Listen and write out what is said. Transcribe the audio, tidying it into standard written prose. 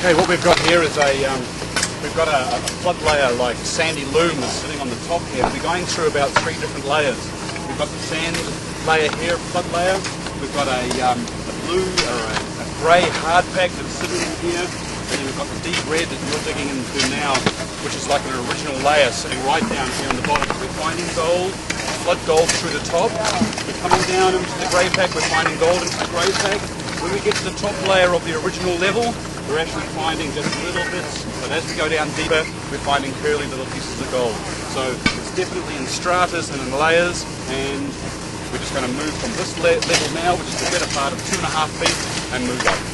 Okay, what we've got here is a flood layer like sandy loam that's sitting on the top here. We're going through about three different layers. We've got the sand layer here, flood layer. We've got a blue or a grey hard pack that's sitting in here. And then we've got the deep red that you're digging into now, which is like an original layer sitting right down here on the bottom. We're finding gold, flood gold through the top. We're coming down into the grey pack, we're finding gold into the grey pack. When we get to the top layer of the original level, we're actually finding just little bits, but as we go down deeper, we're finding curly little pieces of gold. So it's definitely in stratas and in layers, and we're just going to move from this level now, which is the better part of 2.5 feet, and move up.